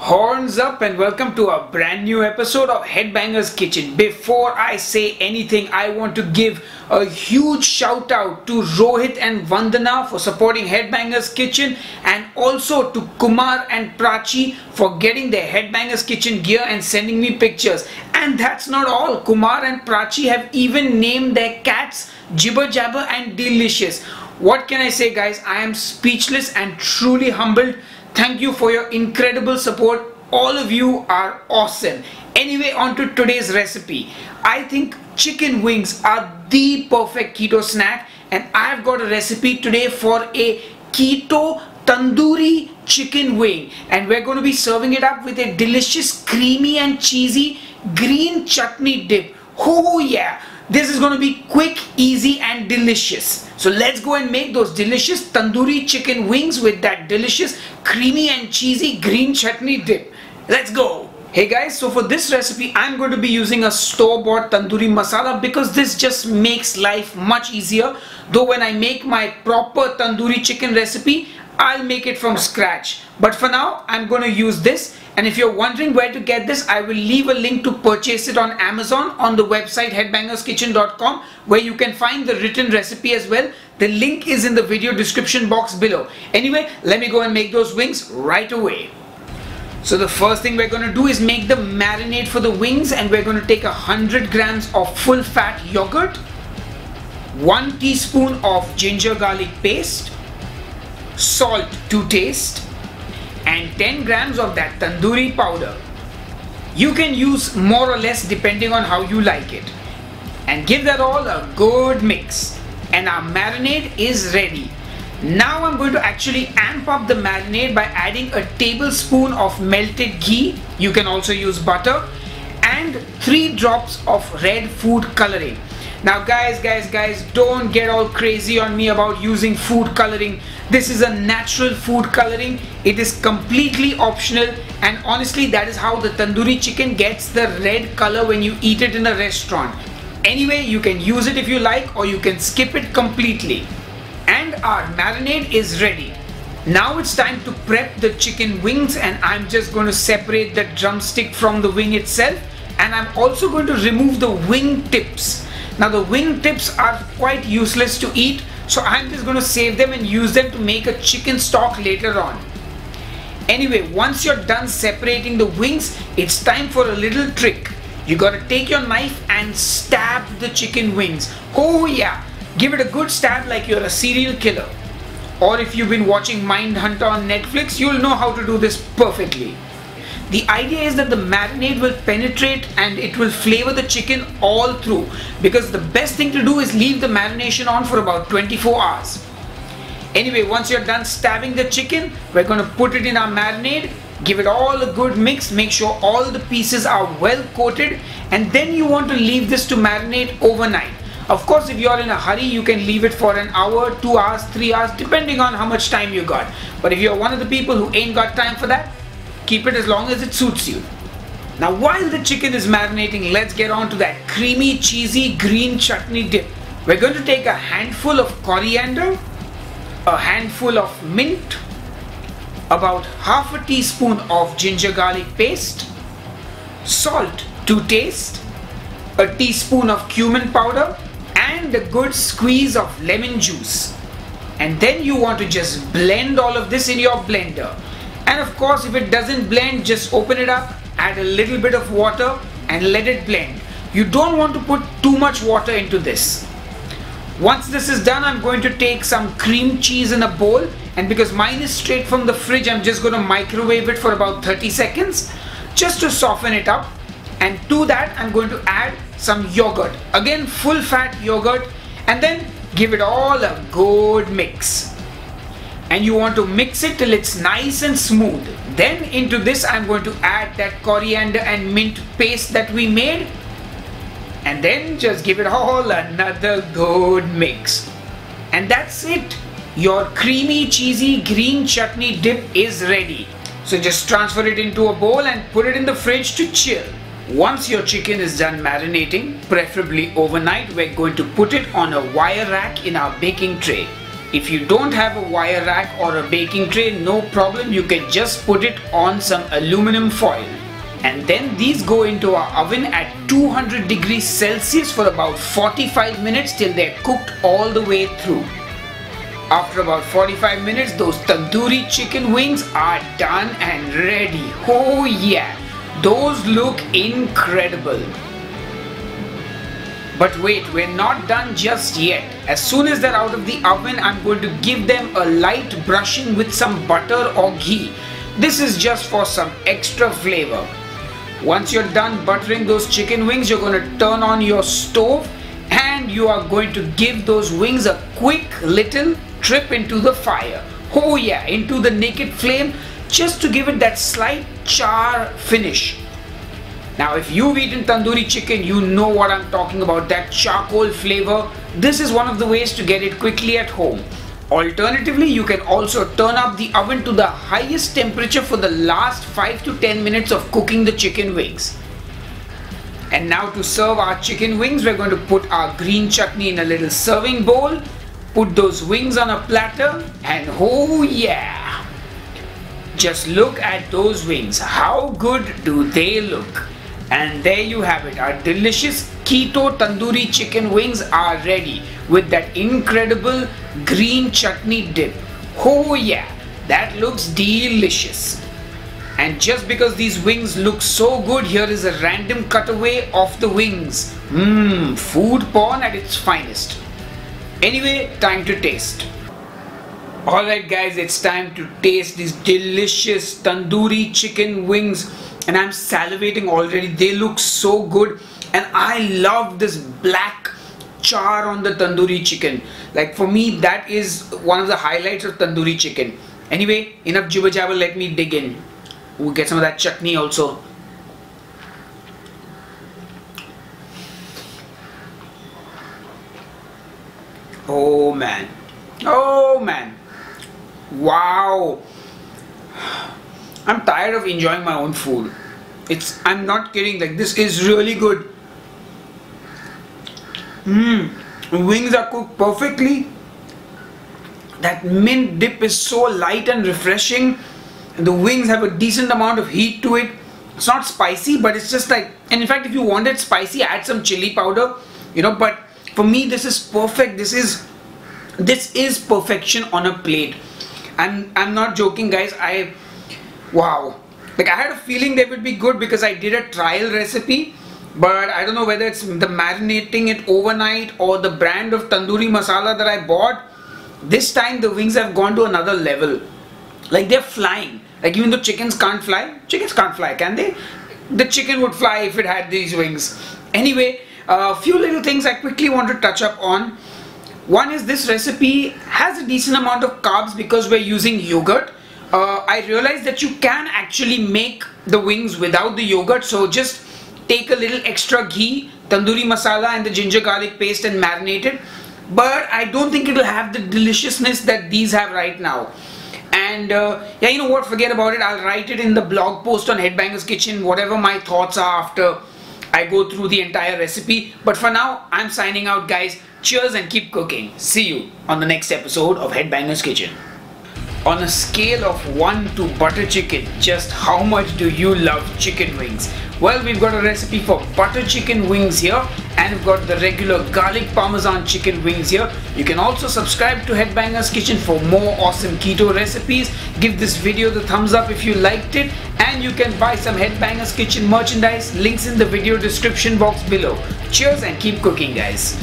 Horns up and welcome to a brand new episode of Headbanger's Kitchen. Before I say anything, I want to give a huge shout out to Rohit and Vandana for supporting Headbanger's Kitchen, and also to Kumar and Prachi for getting their Headbanger's Kitchen gear and sending me pictures. And that's not all. Kumar and Prachi have even named their cats Jibber Jabber and Delicious. What can I say, guys? I am speechless and truly humbled. Thank you for your incredible support. All of you are awesome. Anyway, on to today's recipe. I think chicken wings are the perfect keto snack, and I've got a recipe today for a keto tandoori chicken wing, and we're going to be serving it up with a delicious, creamy and cheesy green chutney dip. Oh yeah! This is going to be quick, easy and delicious. So let's go and make those delicious tandoori chicken wings with that delicious creamy and cheesy green chutney dip. Let's go. Hey guys, so for this recipe I'm going to be using a store-bought tandoori masala because this just makes life much easier. Though when I make my proper tandoori chicken recipe, I'll make it from scratch. But for now, I'm going to use this. And if you're wondering where to get this, I will leave a link to purchase it on Amazon on the website headbangerskitchen.com, where you can find the written recipe as well. The link is in the video description box below. Anyway, let me go and make those wings right away. So the first thing we're going to do is make the marinade for the wings, and we're going to take 100 grams of full fat yogurt, 1 teaspoon of ginger garlic paste, salt to taste, and 10 grams of that tandoori powder. You can use more or less depending on how you like it. And give that all a good mix. And our marinade is ready. Now I'm going to actually amp up the marinade by adding a tablespoon of melted ghee. You can also use butter, and 3 drops of red food coloring. Now guys, don't get all crazy on me about using food coloring. This is a natural food coloring. It is completely optional, and honestly that is how the tandoori chicken gets the red color when you eat it in a restaurant. Anyway, you can use it if you like, or you can skip it completely. And our marinade is ready. Now it's time to prep the chicken wings, and I'm just going to separate the drumstick from the wing itself, and I'm also going to remove the wing tips. Now the wing tips are quite useless to eat, so I'm just going to save them and use them to make a chicken stock later on. Anyway, once you're done separating the wings, it's time for a little trick. You got to take your knife and stab the chicken wings. Oh yeah, give it a good stab like you're a serial killer. Or if you've been watching Mindhunter on Netflix, you'll know how to do this perfectly. The idea is that the marinade will penetrate and it will flavor the chicken all through, because the best thing to do is leave the marination on for about 24 hours. Anyway, once you're done stabbing the chicken, we're going to put it in our marinade, give it all a good mix, make sure all the pieces are well coated, and then you want to leave this to marinate overnight. Of course, if you're in a hurry, you can leave it for an hour, 2 hours, 3 hours, depending on how much time you got. But if you're one of the people who ain't got time for that, keep it as long as it suits you. Now while the chicken is marinating, let's get on to that creamy, cheesy green chutney dip. We're going to take a handful of coriander, a handful of mint, about half a teaspoon of ginger garlic paste, salt to taste, a teaspoon of cumin powder, and a good squeeze of lemon juice. And then you want to just blend all of this in your blender. And of course, if it doesn't blend, just open it up, add a little bit of water and let it blend. You don't want to put too much water into this. Once this is done, I'm going to take some cream cheese in a bowl, and because mine is straight from the fridge, I'm just going to microwave it for about 30 seconds just to soften it up. And to that, I'm going to add some yogurt, again full fat yogurt, and then give it all a good mix. And you want to mix it till it's nice and smooth. Then into this I'm going to add that coriander and mint paste that we made, and then just give it all another good mix. And that's it. Your creamy, cheesy green chutney dip is ready. So just transfer it into a bowl and put it in the fridge to chill. Once your chicken is done marinating, preferably overnight, we're going to put it on a wire rack in our baking tray. If you don't have a wire rack or a baking tray, no problem, you can just put it on some aluminum foil. And then these go into our oven at 200 degrees Celsius for about 45 minutes till they're cooked all the way through. After about 45 minutes, those tandoori chicken wings are done and ready. Oh yeah, those look incredible. But wait, we're not done just yet. As soon as they're out of the oven, I'm going to give them a light brushing with some butter or ghee. This is just for some extra flavor. Once you're done buttering those chicken wings, you're going to turn on your stove and you are going to give those wings a quick little trip into the fire. Oh yeah, into the naked flame, just to give it that slight char finish. Now if you've eaten tandoori chicken, you know what I'm talking about, that charcoal flavor. This is one of the ways to get it quickly at home. Alternatively, you can also turn up the oven to the highest temperature for the last 5 to 10 minutes of cooking the chicken wings. And now to serve our chicken wings, we're going to put our green chutney in a little serving bowl, put those wings on a platter, and oh yeah! Just look at those wings, how good do they look? And there you have it, our delicious keto tandoori chicken wings are ready with that incredible green chutney dip. Oh yeah, that looks delicious. And just because these wings look so good, here is a random cutaway of the wings. Food porn at its finest. Anyway, time to taste. Alright guys, it's time to taste these delicious tandoori chicken wings. And I'm salivating already, they look so good, and I love this black char on the tandoori chicken. Like for me, that is one of the highlights of tandoori chicken. Anyway, enough jibber jabber, let me dig in. We'll get some of that chutney also. Oh man, oh man, wow. I'm tired of enjoying my own food. I'm not kidding, like this is really good. Wings are cooked perfectly. That mint dip is so light and refreshing. And the wings have a decent amount of heat to it. It's not spicy, but it's just like, and in fact if you want it spicy, add some chili powder, you know, but for me this is perfect. This is perfection on a plate. I'm not joking guys, wow, like I had a feeling they would be good because I did a trial recipe, but I don't know whether it's the marinating it overnight or the brand of tandoori masala that I bought. This time the wings have gone to another level, like they're flying. Like even though chickens can't fly, can they? The chicken would fly if it had these wings. Anyway, a few little things I quickly want to touch up on. One is this recipe has a decent amount of carbs because we're using yogurt. I realized that you can actually make the wings without the yogurt, so just take a little extra ghee, tandoori masala and the ginger garlic paste and marinate it, but I don't think it will have the deliciousness that these have right now. And yeah, you know what, forget about it. I'll write it in the blog post on Headbanger's Kitchen, whatever my thoughts are after I go through the entire recipe. But for now, I'm signing out guys. Cheers and keep cooking. See you on the next episode of Headbanger's Kitchen. On a scale of 1 to butter chicken, just how much do you love chicken wings? Well, we've got a recipe for butter chicken wings here, and we've got the regular garlic parmesan chicken wings here. You can also subscribe to Headbanger's Kitchen for more awesome keto recipes. Give this video the thumbs up if you liked it, and you can buy some Headbanger's Kitchen merchandise. Links in the video description box below. Cheers and keep cooking guys.